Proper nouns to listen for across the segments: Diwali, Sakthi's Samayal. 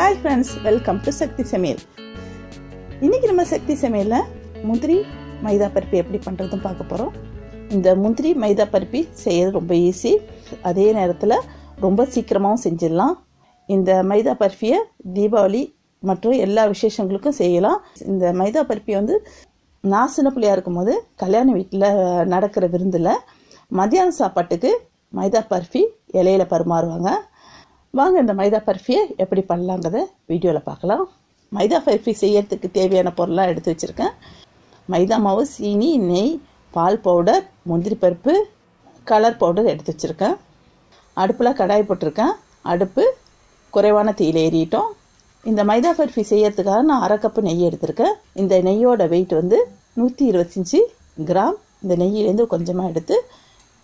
Hi friends, welcome to Sakthi's Samayal. இன்னைக்கு நம்ம சக்தி சமையல்ல முந்திரி மைதா பருப்பு எப்படி பண்றதுன்னு பார்க்க போறோம். இந்த முந்திரி மைதா பருப்பு செய்யறது ரொம்ப ஈஸி. அதே நேரத்துல ரொம்ப சீக்கிரமாவும் செஞ்சிடலாம். இந்த மைதா பருப்பியை தீபாவளி மற்றும் எல்லா விசேஷங்களுக்கும் செய்யலாம். இந்த மைதா பருப்பி வந்து நான் சின்ன பிள்ளையா இருக்கும்போது கல்யாண வீட்டில் நடக்கிற விருந்தில் மதியான சாப்பாட்டுக்கு மைதா பருப்பி இலையில பரிமாறுவாங்க. வாங்க இந்த மைதா பருப்பியை எப்படி பண்ணலாங்கிறத வீடியோவில் பார்க்கலாம். மைதா பருப்பி செய்யறதுக்கு தேவையான பொருளாக எடுத்து வச்சுருக்கேன். மைதா மாவு, சீனி, நெய், பால் பவுடர், முந்திரி பருப்பு, கலர் பவுடர் எடுத்து வச்சுருக்கேன். அடுப்பில் கடாய் போட்டிருக்கேன். அடுப்பு குறைவான தீயில் ஏறிட்டோம். இந்த மைதா பருப்பி செய்யறதுக்காக நான் அரை கப்பு நெய் எடுத்திருக்கேன். இந்த நெய்யோட வெயிட் வந்து 125 கிராம். இந்த நெய்யிலேருந்து கொஞ்சமாக எடுத்து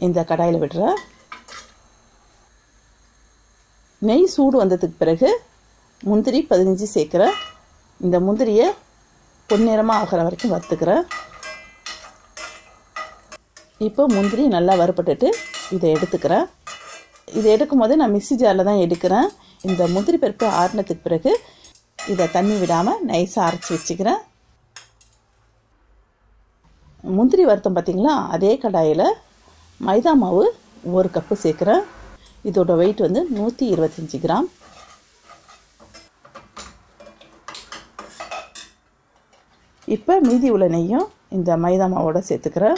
இந்த கடாயில் விடுறேன். நெய் சூடு வந்ததுக்கு பிறகு முந்திரி 15 சேர்க்குறேன். இந்த முந்திரியை பொன்னிறமாக ஆகிற வரைக்கும் வறுத்துக்கிறேன். இப்போ முந்திரி நல்லா வறுப்பட்டுட்டு இதை எடுத்துக்கிறேன். இதை எடுக்கும் போது நான் மிக்ஸி ஜாரில் தான் எடுக்கிறேன். இந்த முந்திரி பருப்பு ஆறினதுக்கு பிறகு இதை தண்ணி விடாமல் நைஸாக அரைச்சி வச்சுக்கிறேன். முந்திரி வறுத்தோம் பார்த்திங்களா, அதே கடாயில் மைதா மாவு 1 கப்பு சேர்க்குறேன். இதோட வெயிட் வந்து 125 கிராம். இப்போ மீதி உள்ள நெய்யும் இந்த மைதா மாவோட சேர்த்துக்கிறேன்.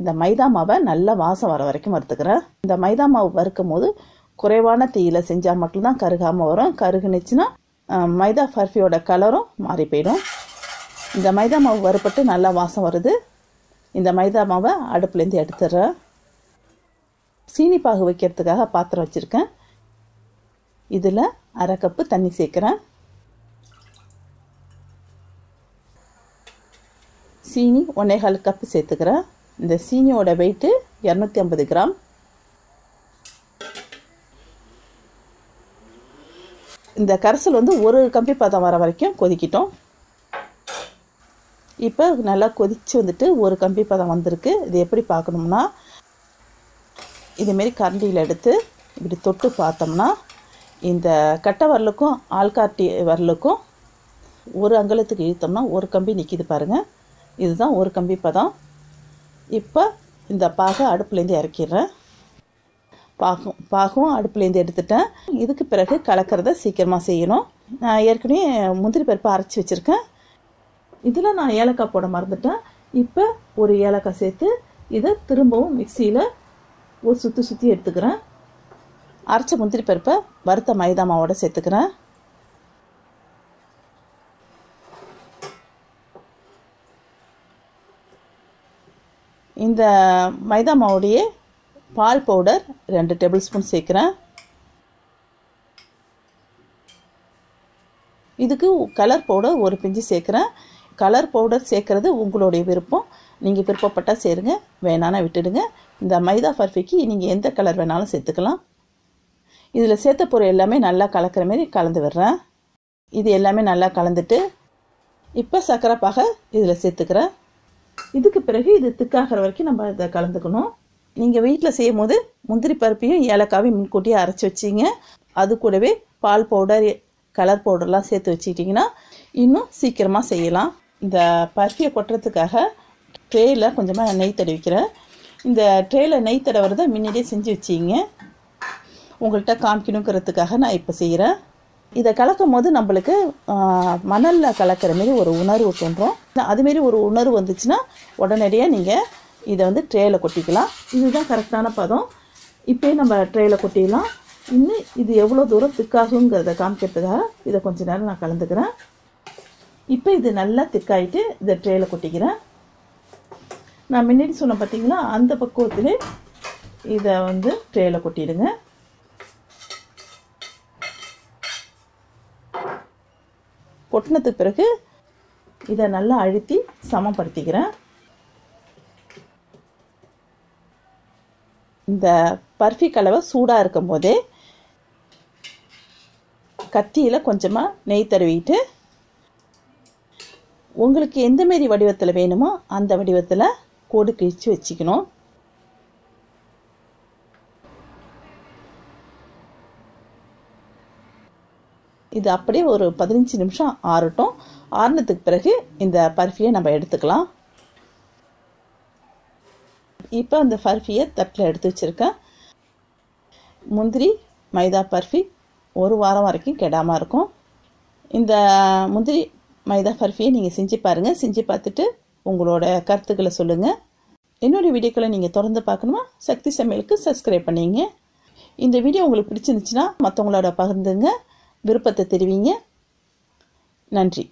இந்த மைதா மாவை நல்லா வாசம் வர வரைக்கும் வறுத்துக்கிறேன். இந்த மைதா மாவு வறுக்கும் போது குறைவான தீயில் செஞ்சால் மட்டும்தான் கருகாமல் வரும். கருகுனுச்சுன்னா மைதா பர்ஃபியோட கலரும் மாறி போயிடும். இந்த மைதா மாவு வறுப்பட்டு நல்லா வாசம் வருது. இந்த மைதா மாவை அடுப்புலேருந்து எடுத்துடுறேன். சீனி பாகு வைக்கிறதுக்காக பாத்திரம் வச்சுருக்கேன். இதில் அரை கப்பு தண்ணி சேர்க்குறேன். சீனி 1.25 கப்பு சேர்த்துக்கிறேன். இந்த சீனியோட வெயிட்டு 250 கிராம். இந்த கரைசல் வந்து ஒரு கம்பி பதம் வர வரைக்கும் கொதிக்கிட்டோம். இப்போ நல்லா கொதித்து வந்துட்டு ஒரு கம்பி பதம் வந்திருக்கு. இது எப்படி பார்க்கணும்னா, இதேமாரி கரண்டியில் எடுத்து இப்படி தொட்டு பார்த்தோம்னா இந்த கட்டை வரலுக்கும் ஆள்காட்டி வரலுக்கும் ஒரு அங்கலத்துக்கு இழுத்தோம்னா ஒரு கம்பி நிற்கிது பாருங்கள். இதுதான் ஒரு கம்பி பதம். இப்போ இந்த பாகை அடுப்புலேருந்து இறக்கிடுறேன். பாகும் அடுப்புலேருந்து எடுத்துட்டேன். இதுக்கு பிறகு கலக்கிறத சீக்கிரமாக செய்யணும். நான் ஏற்கனவே முந்திரி பருப்பு அரைச்சி வச்சுருக்கேன். இதில் நான் ஏலக்காய் போட மறந்துட்டேன். இப்போ ஒரு ஏலக்காய் சேர்த்து இதை திரும்பவும் மிக்சியில் ஒரு சுற்றி எடுத்துக்கிறேன். அரைச்ச முந்திரி பருப்பை வறுத்த மைதா மாவோட சேர்த்துக்கிறேன். இந்த மைதா மாவோடையே பால் பவுடர் 2 டேபிள் ஸ்பூன் சேர்க்குறேன். இதுக்கு கலர் பவுடர் 1 பிஞ்சு சேர்க்குறேன். கலர் பவுடர் சேர்க்குறது உங்களுடைய விருப்பம். நீங்கள் விருப்பப்பட்டால் சேருங்க, வேணானா விட்டுடுங்க. இந்த மைதா பர்ஃபிக்கு நீங்கள் எந்த கலர் வேணாலும் சேர்த்துக்கலாம். இதில் சேர்த்த பொருள் எல்லாமே நல்லா கலக்கிற மாரி கலந்து விடுறேன். இது எல்லாமே நல்லா கலந்துட்டு இப்போ சர்க்கரை பாகை இதில் சேர்த்துக்கிறேன். இதுக்கு பிறகு இது திக்காகிற வரைக்கும் நம்ம இதை கலந்துக்கணும். நீங்கள் வீட்டில் செய்யும் போது முந்திரி பருப்பையும் ஏலக்காவையும் முன்கூட்டியே அரைச்சி வச்சிங்க. அது கூடவே பால் பவுடர், கலர் பவுடர்லாம் சேர்த்து வச்சுக்கிட்டிங்கன்னா இன்னும் சீக்கிரமாக செய்யலாம். இந்த பர்ஃபியை கொட்டுறதுக்காக ட்ரேயில் கொஞ்சமாக நெய் தடவிக்கிறேன். இந்த ட்ரேயில் நெய் தடவுறதை முன்னாடியே செஞ்சு வச்சிங்க. உங்கள்கிட்ட காமிக்கணுங்கிறதுக்காக நான் இப்போ செய்கிறேன். இதை கலக்கும் போது நம்மளுக்கு மணலில் கலக்கிற மாரி ஒரு உணர்வு தோன்றும். அதுமாரி ஒரு உணர்வு வந்துச்சுன்னா உடனடியாக நீங்கள் இதை வந்து ட்ரேயில் கொட்டிக்கலாம். இதுதான் கரெக்டான பதம். இப்போயே நம்ம ட்ரேயில் கொட்டிடலாம். இன்னும் இது எவ்வளோ தூரம் திக்காகுங்கிறத காமிக்கிறதுக்காக இதை கொஞ்சம் நேரம் நான் கலந்துக்கிறேன். இப்போ இது நல்லா திக்காயிட்டு இதை ட்ரேயில் கொட்டிக்கிறேன். நான் முன்னாடி சொன்ன பார்த்தீங்களா, அந்த பக்குவத்திலே இதை வந்து ட்ரேயில் கொட்டிடுங்க. கொட்டினதுக்கு பிறகு இதை நல்லா அழுத்தி சமப்படுத்திக்கிறேன். இந்த பர்ஃபி கலவை சூடாக இருக்கும் போதே கத்தியில் கொஞ்சமாக நெய் தடவிட்டு உங்களுக்கு எந்த மாரி வடிவத்தில் வேணுமோ அந்த வடிவத்தில் கோடு கிழித்து வச்சுக்கணும். இது அப்படியே ஒரு 15 நிமிஷம் ஆறட்டும். ஆறுனதுக்கு பிறகு இந்த பர்ஃபியை நம்ம எடுத்துக்கலாம். இப்போ அந்த பர்ஃபியை தட்டில் எடுத்து வச்சுருக்கேன். முந்திரி மைதா பர்ஃபி ஒரு வாரம் வரைக்கும் கெடாமல் இருக்கும். இந்த முந்திரி மைதா பர்ஃபியை நீங்கள் செஞ்சு பாருங்கள். செஞ்சு பார்த்துட்டு உங்களோட கருத்துக்களை சொல்லுங்கள். என்னுடைய வீடியோக்களை நீங்கள் தொடர்ந்து பார்க்கணுமா சக்தி சமையலுக்கு சப்ஸ்கிரைப் பண்ணிங்க. இந்த வீடியோ உங்களுக்கு பிடிச்சிருந்துச்சுன்னா மற்றவங்களோட பகிர்ந்துங்க, விருப்பத்தை தெரிவிங்க. நன்றி.